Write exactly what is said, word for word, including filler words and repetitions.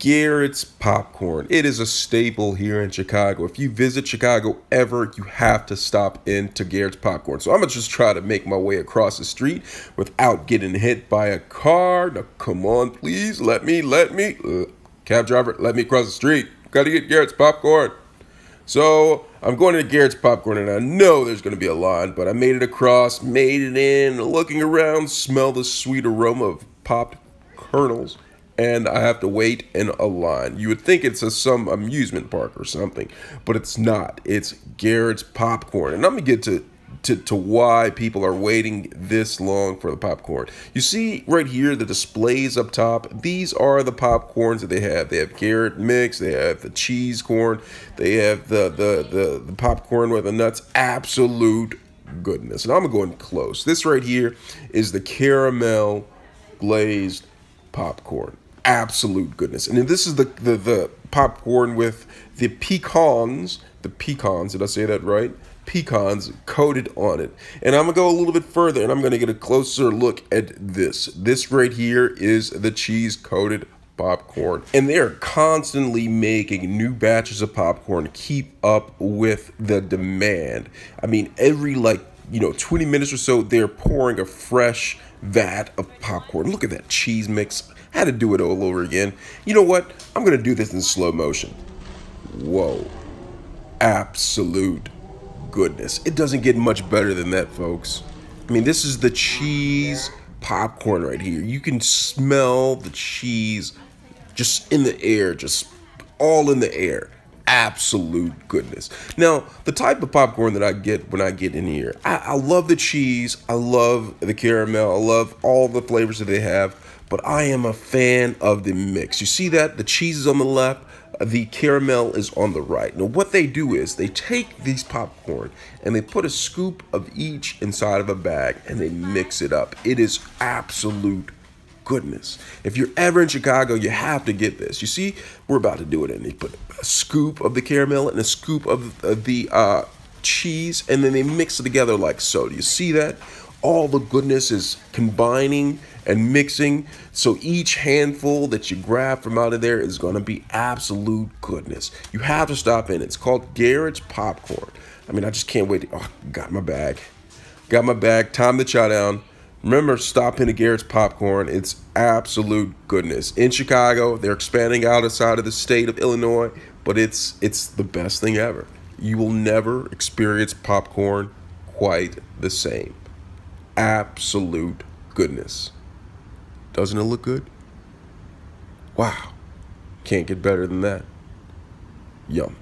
Garrett's Popcorn. It is a staple here in Chicago. If you visit Chicago ever, you have to stop into Garrett's Popcorn. So I'm gonna just try to make my way across the street without getting hit by a car. Now, come on, please, let me, let me. Uh, cab driver, let me cross the street. Gotta get Garrett's Popcorn. So I'm going to Garrett's Popcorn, and I know there's going to be a line, but I made it across, made it in, looking around, smell the sweet aroma of popped kernels, and I have to wait in a line. You would think it's a, some amusement park or something, but it's not. It's Garrett's Popcorn, and I'm going to get to To, to why people are waiting this long for the popcorn. You see right here the displays up top. These are the popcorns that they have. They have Garrett mix, they have the cheese corn, they have the the the, the popcorn with the nuts. Absolute goodness. And I'm gonna go in close. This right here is the caramel glazed popcorn. Absolute goodness. And this is the the, the popcorn with the pecans. The pecans, did I say that right? Pecans coated on it. And I'm gonna go a little bit further, and I'm gonna get a closer look at this. This right here is the cheese coated popcorn, and they're constantly making new batches of popcorn to keep up with the demand. I mean, every like you know twenty minutes or so, they're pouring a fresh vat of popcorn. Look at that cheese mix. I had to do it all over again. You know what, I'm gonna do this in slow motion. Whoa, absolute goodness. It doesn't get much better than that, folks. I mean, this is the cheese popcorn right here. You can smell the cheese just in the air, just all in the air. Absolute goodness. Now, the type of popcorn that I get when I get in here, I, I love the cheese, I love the caramel, I love all the flavors that they have, but I am a fan of the mix. You see that? The cheese is on the left, the caramel is on the right. Now, what they do is they take these popcorn and they put a scoop of each inside of a bag and they mix it up. It is absolute goodness. If you're ever in Chicago, you have to get this. You see, we're about to do it, and they put a scoop of the caramel and a scoop of, of the uh, cheese, and then they mix it together like so. Do you see that? All the goodness is combining and mixing, so each handful that you grab from out of there is going to be absolute goodness. You have to stop in. It's called Garrett's Popcorn. I mean, I just can't wait to, oh, got my bag. Got my bag. Time to chow down. Remember, stop into Garrett's Popcorn. It's absolute goodness. In Chicago, they're expanding out outside of the state of Illinois, but it's it's the best thing ever. You will never experience popcorn quite the same. Absolute goodness. Doesn't it look good? Wow. Can't get better than that. Yum.